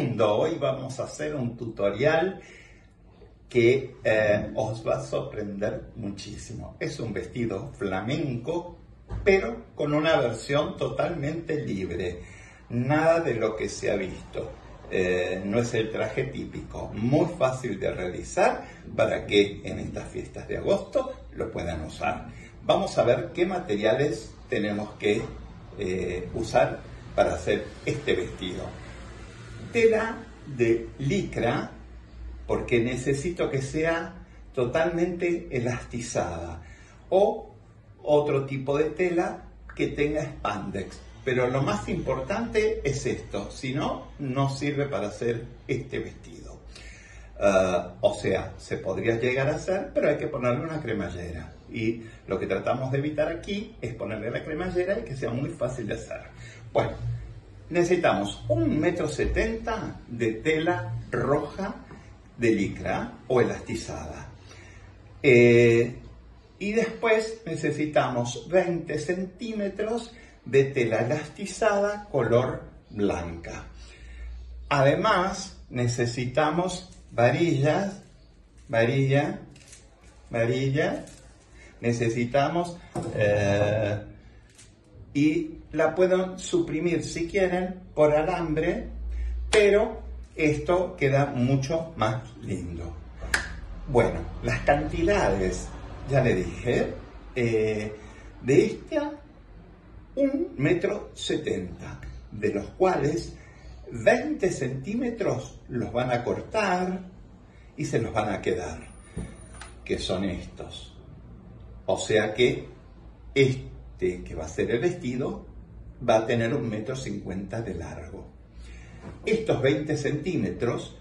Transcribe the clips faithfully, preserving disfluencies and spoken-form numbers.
mundo. Hoy vamos a hacer un tutorial que eh, os va a sorprender muchísimo. Es un vestido flamenco, pero con una versión totalmente libre. Nada de lo que se ha visto. Eh, no es el traje típico. Muy fácil de realizar para que en estas fiestas de agosto lo puedan usar. Vamos a ver qué materiales tenemos que eh, usar para hacer este vestido. Tela de licra, porque necesito que sea totalmente elastizada, o otro tipo de tela que tenga spandex, pero lo más importante es esto, si no, no sirve para hacer este vestido. Uh, o sea, se podría llegar a hacer, pero hay que ponerle una cremallera, y lo que tratamos de evitar aquí es ponerle la cremallera y que sea muy fácil de hacer. Bueno, necesitamos un metro setenta de tela roja de licra o elastizada. Eh, y después necesitamos veinte centímetros de tela elastizada color blanca. Además, necesitamos varillas, varilla, varilla. Necesitamos... Eh, y la pueden suprimir si quieren por alambre, pero esto queda mucho más lindo. Bueno, las cantidades, ya le dije, eh, de esta un metro setenta, de los cuales veinte centímetros los van a cortar y se los van a quedar, que son estos. O sea que este que va a ser el vestido va a tener un metro cincuenta de largo. Estos veinte centímetros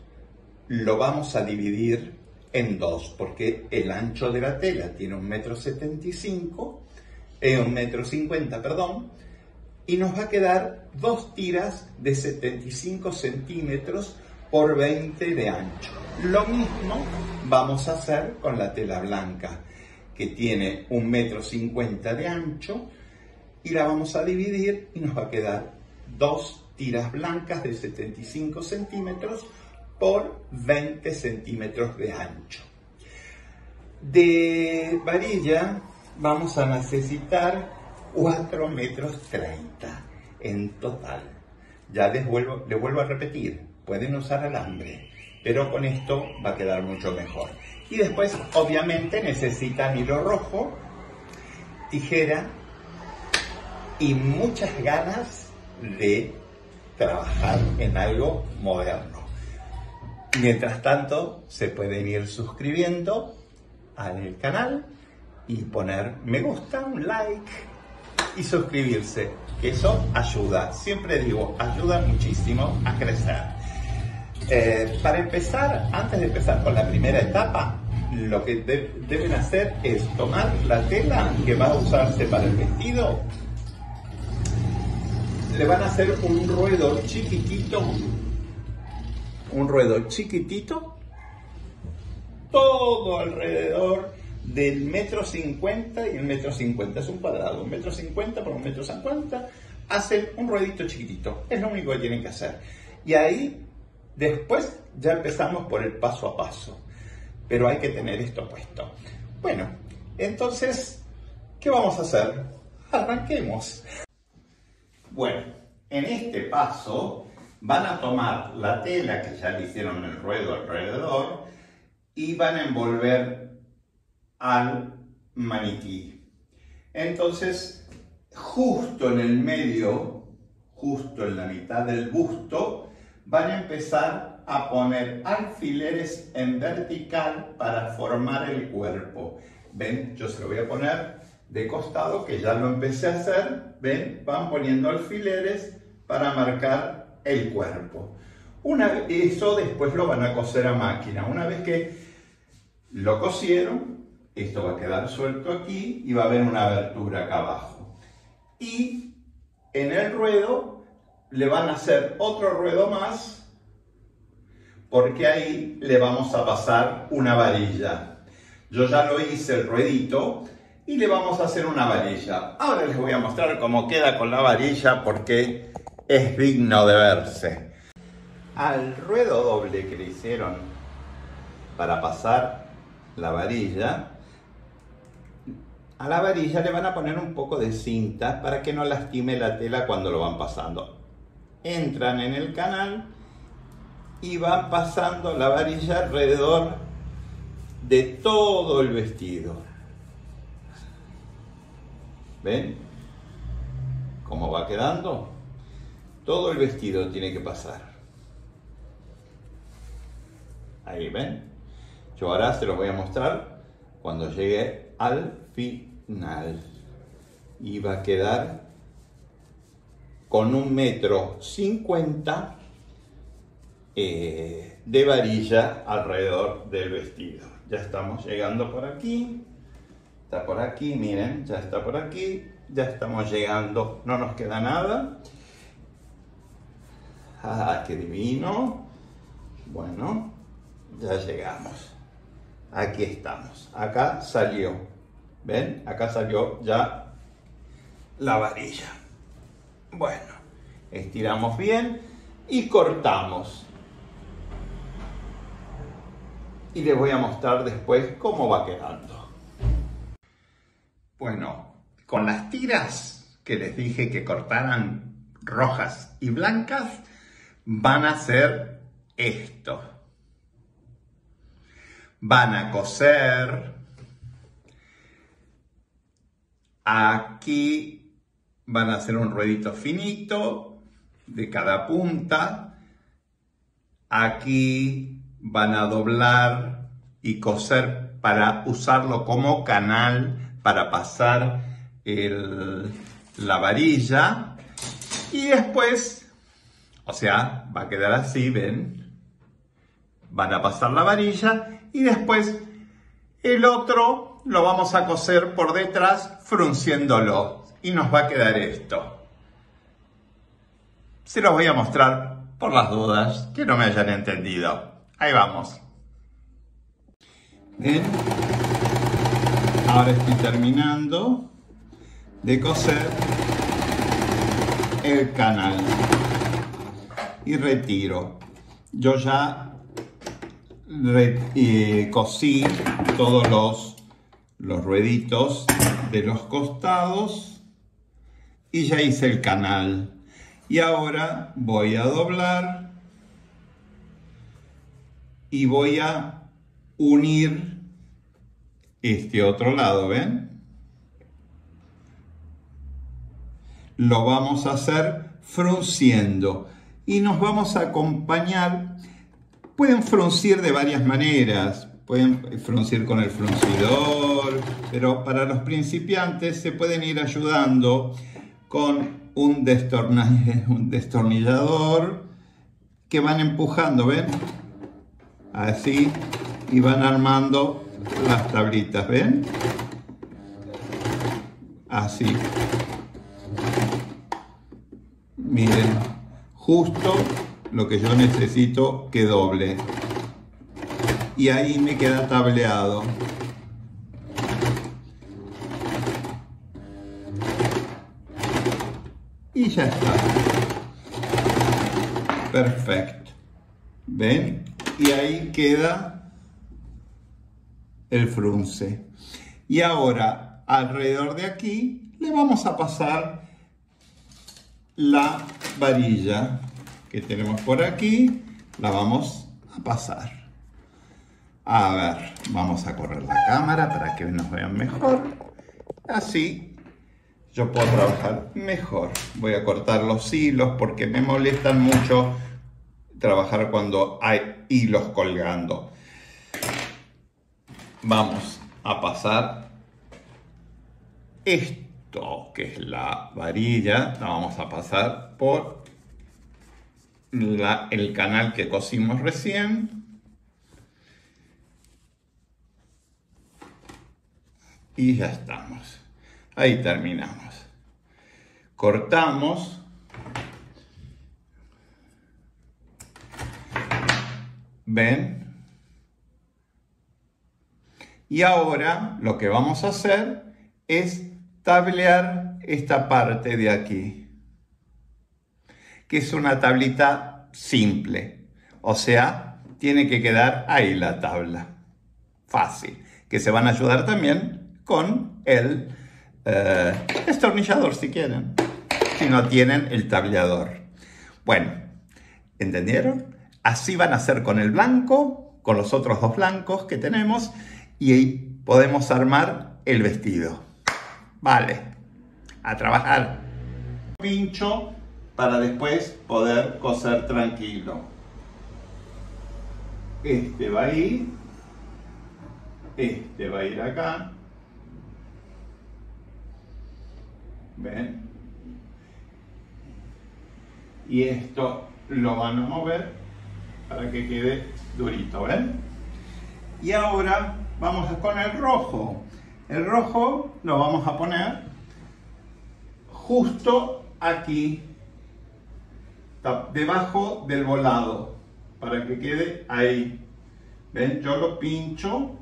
lo vamos a dividir en dos, porque el ancho de la tela tiene un metro setenta y cinco, eh, un metro cincuenta, perdón, y nos va a quedar dos tiras de setenta y cinco centímetros por veinte de ancho. Lo mismo vamos a hacer con la tela blanca, que tiene un metro cincuenta de ancho, y la vamos a dividir y nos va a quedar dos tiras blancas de setenta y cinco centímetros por veinte centímetros de ancho. De varilla vamos a necesitar cuatro metros treinta en total. Ya les vuelvo, les vuelvo a repetir, pueden usar alambre, pero con esto va a quedar mucho mejor. Y después, obviamente, necesitan hilo rojo, tijera y muchas ganas de trabajar en algo moderno. Mientras tanto, se pueden ir suscribiendo al canal y poner me gusta, un like y suscribirse, que eso ayuda. Siempre digo, ayuda muchísimo a crecer. Eh, para empezar, antes de empezar con la primera etapa, lo que de- deben hacer es tomar la tela que va a usarse para el vestido. Le van a hacer un ruedo chiquitito, un ruedo chiquitito, todo alrededor del metro cincuenta y el metro cincuenta, es un cuadrado, un metro cincuenta por un metro cincuenta, hacen un ruedito chiquitito, es lo único que tienen que hacer. Y ahí, después, ya empezamos por el paso a paso, pero hay que tener esto puesto. Bueno, entonces, ¿qué vamos a hacer? Arranquemos. Bueno, en este paso van a tomar la tela que ya le hicieron el ruedo alrededor y van a envolver al maniquí. Entonces, justo en el medio, justo en la mitad del busto, van a empezar a poner alfileres en vertical para formar el cuerpo. Ven, yo se lo voy a poner de costado, que ya lo empecé a hacer. Ven, van poniendo alfileres para marcar el cuerpo. Una, eso después lo van a coser a máquina. Una vez que lo cosieron, esto va a quedar suelto aquí y va a haber una abertura acá abajo. Y en el ruedo le van a hacer otro ruedo más, porque ahí le vamos a pasar una varilla. Yo ya lo hice el ruedito, y le vamos a hacer una varilla. Ahora les voy a mostrar cómo queda con la varilla, porque es digno de verse. al ruedo doble que le hicieron para pasar la varilla, a la varilla le van a poner un poco de cinta para que no lastime la tela cuando lo van pasando. Entran en el canal y van pasando la varilla alrededor de todo el vestido. ¿Ven cómo va quedando? Todo el vestido tiene que pasar. Ahí ven. Yo ahora se los voy a mostrar cuando llegue al final. Y va a quedar con un metro cincuenta eh, de varilla alrededor del vestido. Ya estamos llegando por aquí. Está por aquí, miren, ya está por aquí. Ya estamos llegando, no nos queda nada. ¡Ah, qué divino! Bueno, ya llegamos. Aquí estamos. Acá salió. ¿Ven? Acá salió ya la varilla. Bueno, estiramos bien y cortamos. Y les voy a mostrar después cómo va quedando. Bueno, con las tiras que les dije que cortaran rojas y blancas, van a hacer esto. Van a coser. Aquí van a hacer un ruedito finito de cada punta. Aquí van a doblar y coser para usarlo como canal para pasar el, la varilla, y después, o sea, va a quedar así, ven, van a pasar la varilla y después el otro lo vamos a coser por detrás frunciéndolo y nos va a quedar esto. Se los voy a mostrar por las dudas que no me hayan entendido. Ahí vamos. Bien. Ahora estoy terminando de coser el canal y retiro. Yo ya re, eh, cosí todos los, los rueditos de los costados y ya hice el canal. Y ahora voy a doblar y voy a unir este otro lado, ¿ven? Lo vamos a hacer frunciendo y nos vamos a acompañar. Pueden fruncir de varias maneras, pueden fruncir con el fruncidor, pero para los principiantes se pueden ir ayudando con un destornillador que van empujando, ¿ven? Así, y van armando las tablitas, ¿ven? Así. Miren, justo lo que yo necesito que doble. Y ahí me queda tableado. Y ya está. Perfecto. ¿Ven? Y ahí queda el frunce. Y ahora alrededor de aquí le vamos a pasar la varilla que tenemos por aquí. La vamos a pasar. A ver, vamos a correr la cámara para que nos vean mejor. Así yo puedo trabajar mejor. Voy a cortar los hilos porque me molestan mucho trabajar cuando hay hilos colgando. Vamos a pasar esto, que es la varilla, la vamos a pasar por la, el canal que cosimos recién. Y ya estamos. Ahí terminamos. Cortamos. ¿Ven? Y ahora lo que vamos a hacer es tablear esta parte de aquí, que es una tablita simple. O sea, tiene que quedar ahí la tabla. Fácil. Que se van a ayudar también con el eh, destornillador si quieren. Si no tienen el tablador. Bueno, ¿entendieron? Así van a hacer con el blanco, con los otros dos blancos que tenemos. Y ahí podemos armar el vestido. Vale. A trabajar. Pincho para después poder coser tranquilo. Este va ahí. Este va a ir acá. ¿Ven? Y esto lo van a mover para que quede durito, ¿ven? Y ahora vamos con el rojo. El rojo lo vamos a poner justo aquí, debajo del volado, para que quede ahí. ¿Ven? Yo lo pincho.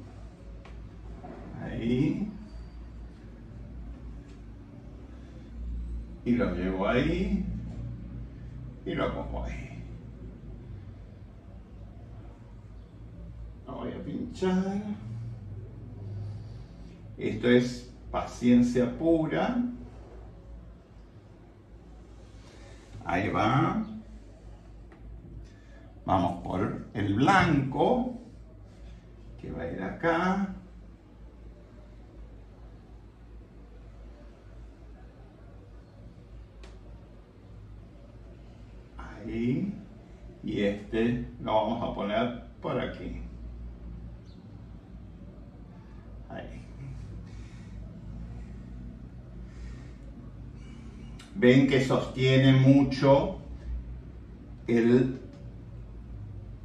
Ahí. Y lo llevo ahí. Y lo pongo ahí. Lo voy a pinchar. Esto es paciencia pura. Ahí va. Vamos por el blanco, que va a ir acá. Ahí. Y este lo vamos a poner por aquí. Ahí. Ven que sostiene mucho el,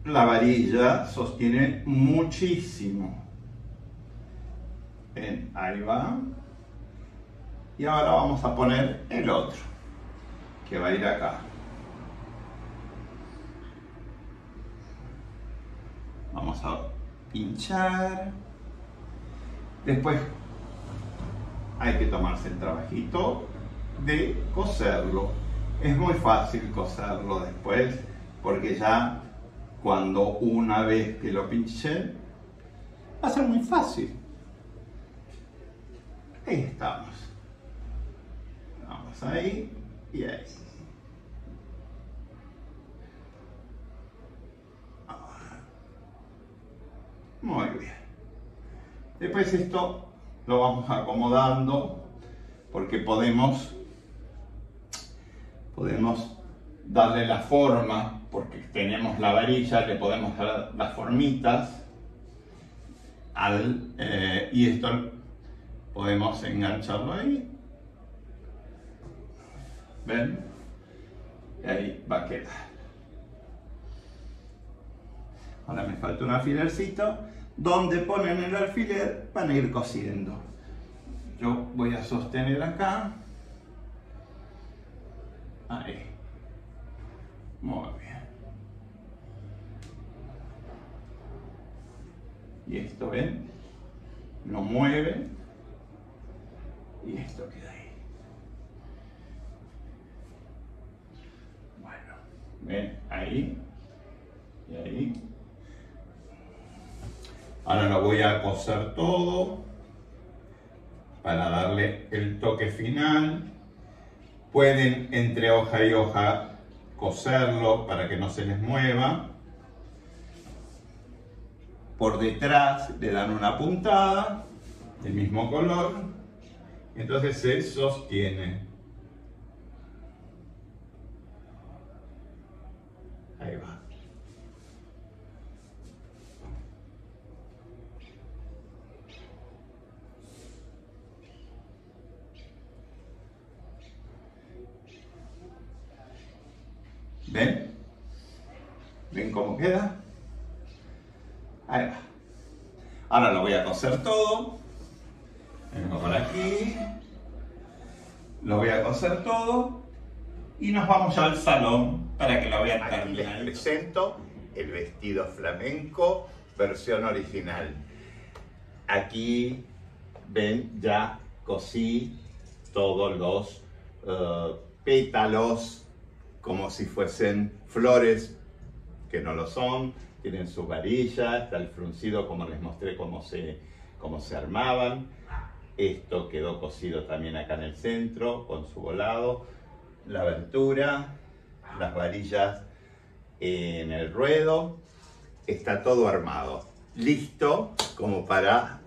la varilla, sostiene muchísimo. Ven, ahí va. Y ahora vamos a poner el otro, que va a ir acá. Vamos a pinchar. Después hay que tomarse el trabajito de coserlo. Es muy fácil coserlo después, porque ya cuando una vez que lo pinché va a ser muy fácil. Ahí estamos. Vamos ahí y ahí. Muy bien. Después esto lo vamos acomodando, porque podemos podemos darle la forma, porque tenemos la varilla, le podemos dar las formitas al, eh, y esto podemos engancharlo ahí. ¿Ven? Y ahí va a quedar. Ahora me falta un alfilercito. Donde ponen el alfiler van a ir cosiendo. Yo voy a sostener acá. Ahí. Muy bien. Y esto, ¿ven? Lo mueve. Y esto queda ahí. Bueno. ¿Ven? Ahí. Y ahí. Ahora lo voy a coser todo para darle el toque final. Pueden entre hoja y hoja coserlo para que no se les mueva. Por detrás le dan una puntada del mismo color. Entonces se sostiene. Ahí va. ¿Ven? ¿Ven cómo queda? Ahí va. Ahora lo voy a coser todo. Vengo por aquí. Lo voy a coser todo. Y nos vamos al salón para que lo vean también. Les presento el vestido flamenco versión original. Aquí, ven, ya cosí todos los uh, pétalos, como si fuesen flores que no lo son, tienen sus varillas, está el fruncido como les mostré cómo se, cómo se armaban. Esto quedó cosido también acá en el centro con su volado, la abertura, las varillas en el ruedo. Está todo armado, listo como para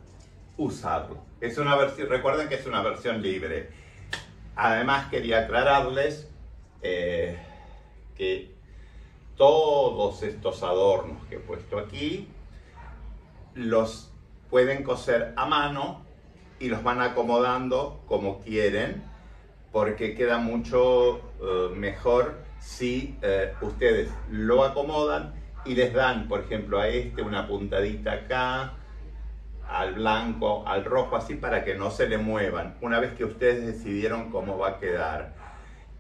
usarlo. Es una versión, recuerden que es una versión libre. Además quería aclararles eh, que todos estos adornos que he puesto aquí los pueden coser a mano y los van acomodando como quieren, porque queda mucho eh, mejor si eh, ustedes lo acomodan y les dan, por ejemplo, a este una puntadita acá, al blanco, al rojo, así para que no se le muevan una vez que ustedes decidieron cómo va a quedar.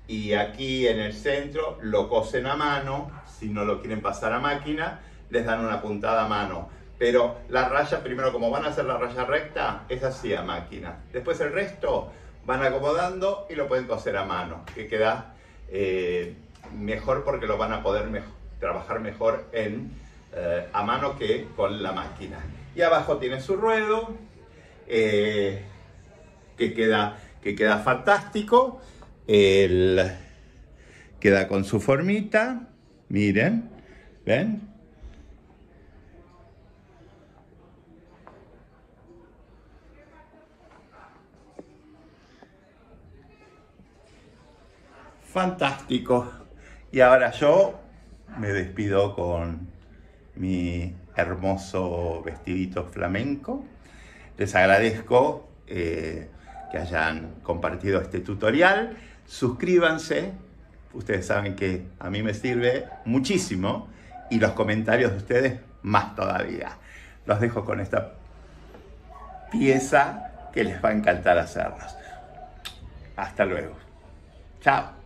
Y aquí en el centro lo cosen a mano, si no lo quieren pasar a máquina, les dan una puntada a mano. Pero la raya, primero como van a hacer la raya recta, es así a máquina. Después el resto van acomodando y lo pueden coser a mano, que queda eh, mejor porque lo van a poder mejor, trabajar mejor en, eh, a mano que con la máquina. Y abajo tiene su ruedo, eh, que, queda, que queda fantástico. El, queda con su formita, miren, ¿ven? Fantástico. Y ahora yo me despido con mi hermoso vestidito flamenco. Les agradezco eh, que hayan compartido este tutorial. Suscríbanse, ustedes saben que a mí me sirve muchísimo, y los comentarios de ustedes más todavía. Los dejo con esta pieza que les va a encantar hacerlos. Hasta luego. Chao.